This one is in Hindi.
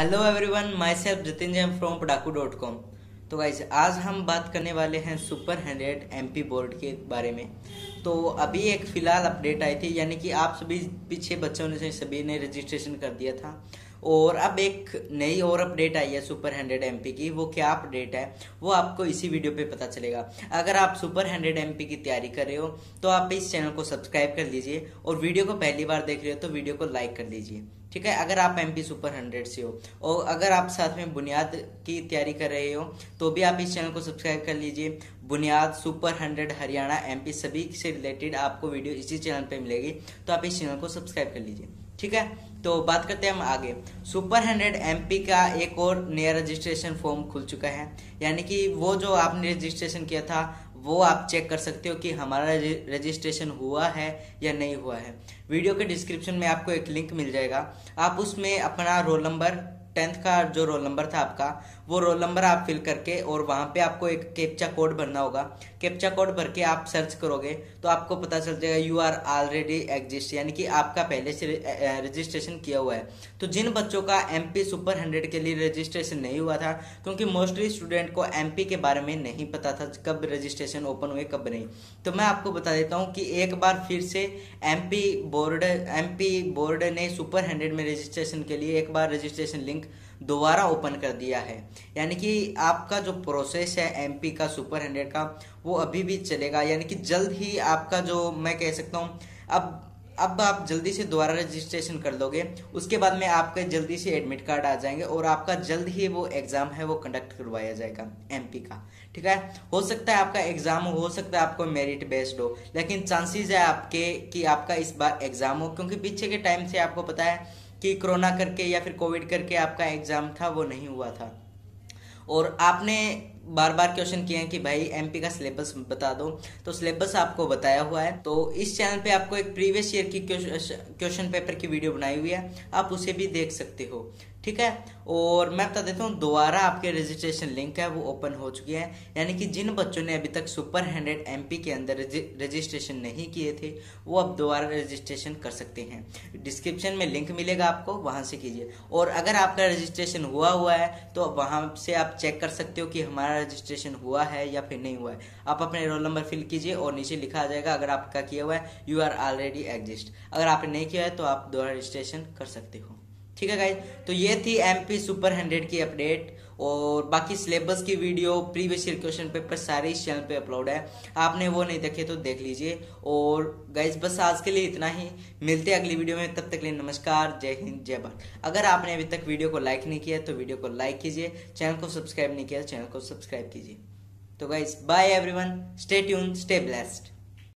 Hello everyone, myself Jitin Jain from पटाकू.com। तो गाइस आज हम बात करने वाले हैं सुपर 100 MP बोर्ड के बारे में। तो अभी एक फ़िलहाल अपडेट आई थी, यानी कि आप सभी पीछे बच्चों ने सभी ने रजिस्ट्रेशन कर दिया था और अब एक नई और अपडेट आई है सुपर 100 MP की। वो क्या अपडेट है वो आपको इसी वीडियो पे पता चलेगा। अगर आप सुपर 100 MP की तैयारी कर रहे हो तो आप इस चैनल को सब्सक्राइब कर लीजिए और वीडियो को पहली बार देख रहे हो तो वीडियो को लाइक कर लीजिए, ठीक है। अगर आप MP सुपर 100 से हो और अगर आप साथ में बुनियाद की तैयारी कर रहे हो तो भी आप इस चैनल को सब्सक्राइब कर लीजिए। बुनियाद, सुपर 100, हरियाणा, MP सभी से रिलेटेड आपको वीडियो इसी चैनल पे मिलेगी, तो आप इस चैनल को सब्सक्राइब कर लीजिए, ठीक है। तो बात करते हैं हम आगे। सुपर 100 MP का एक और नया रजिस्ट्रेशन फॉर्म खुल चुका है, यानी कि वो जो आपने रजिस्ट्रेशन किया था वो आप चेक कर सकते हो कि हमारा रजिस्ट्रेशन हुआ है या नहीं हुआ है। वीडियो के डिस्क्रिप्शन में आपको एक लिंक मिल जाएगा, आप उसमें अपना रोल नंबर, 10th का जो रोल नंबर था आपका, वो रोल नंबर आप फिल करके और वहाँ पे आपको एक कैप्चा कोड भरना होगा। कैप्चा कोड भर के आप सर्च करोगे तो आपको पता चल जाएगा यू आर ऑलरेडी एग्जिस्ट, यानी कि आपका पहले से रजिस्ट्रेशन किया हुआ है। तो जिन बच्चों का MP सुपर 100 के लिए रजिस्ट्रेशन नहीं हुआ था, क्योंकि मोस्टली स्टूडेंट को MP के बारे में नहीं पता था कब रजिस्ट्रेशन ओपन हुए कब नहीं, तो मैं आपको बता देता हूँ कि एक बार फिर से MP बोर्ड ने सुपर 100 में रजिस्ट्रेशन के लिए एक बार रजिस्ट्रेशन लिंक दोबारा ओपन कर दिया है, यानी कि आपका जो प्रोसेस है MP का सुपर 100 का वो अभी भी चलेगा। यानी कि जल्द ही आपका जो मैं कह सकता हूँ अब आप जल्दी से दोबारा रजिस्ट्रेशन कर लोगे, उसके बाद में आपके जल्दी से एडमिट कार्ड आ जाएंगे और आपका जल्द ही वो एग्ज़ाम है वो कंडक्ट करवाया जाएगा MP का, ठीक है। हो सकता है आपका एग्ज़ाम हो सकता है आपको मेरिट बेस्ड हो, लेकिन चांसेस है आपके कि आपका इस बार एग्ज़ाम हो, क्योंकि पीछे के टाइम से आपको पता है कि कोरोना करके या फिर कोविड करके आपका एग्ज़ाम था वो नहीं हुआ था और आपने बार बार क्वेश्चन किए हैं कि भाई MP का सिलेबस बता दो, तो सिलेबस आपको बताया हुआ है। तो इस चैनल पे आपको एक प्रीवियस ईयर की क्वेश्चन पेपर की वीडियो बनाई हुई है, आप उसे भी देख सकते हो, ठीक है। और मैं बता देता हूँ दोबारा आपके रजिस्ट्रेशन लिंक है वो ओपन हो चुकी है, यानी कि जिन बच्चों ने अभी तक सुपर 100 MP के अंदर रजिस्ट्रेशन नहीं किए थे वो अब दोबारा रजिस्ट्रेशन कर सकते हैं। डिस्क्रिप्शन में लिंक मिलेगा, आपको वहाँ से कीजिए। और अगर आपका रजिस्ट्रेशन हुआ है तो वहाँ से आप चेक कर सकते हो कि हमारा रजिस्ट्रेशन हुआ है या फिर नहीं हुआ है। आप अपने रोल नंबर फिल कीजिए और नीचे लिखा आ जाएगा अगर आपका किया हुआ है यू आर ऑलरेडी एग्जिस्ट, अगर आपने नहीं किया है तो आप दोबारा रजिस्ट्रेशन कर सकते हो, ठीक है गाइस। तो ये थी MP सुपर 100 की अपडेट और बाकी सिलेबस की video, previous year question paper सारे इस चैनल पे अपलोड है, आपने वो नहीं देखे तो देख लीजिए। और गाइस बस आज के लिए इतना ही, मिलते हैं अगली वीडियो में, तब तक के लिए नमस्कार, जय हिंद, जय भारत। अगर आपने अभी तक वीडियो को लाइक नहीं किया तो वीडियो को लाइक कीजिए, चैनल को सब्सक्राइब नहीं किया तो चैनल को सब्सक्राइब कीजिए। तो guys bye everyone, stay tuned, stay blessed.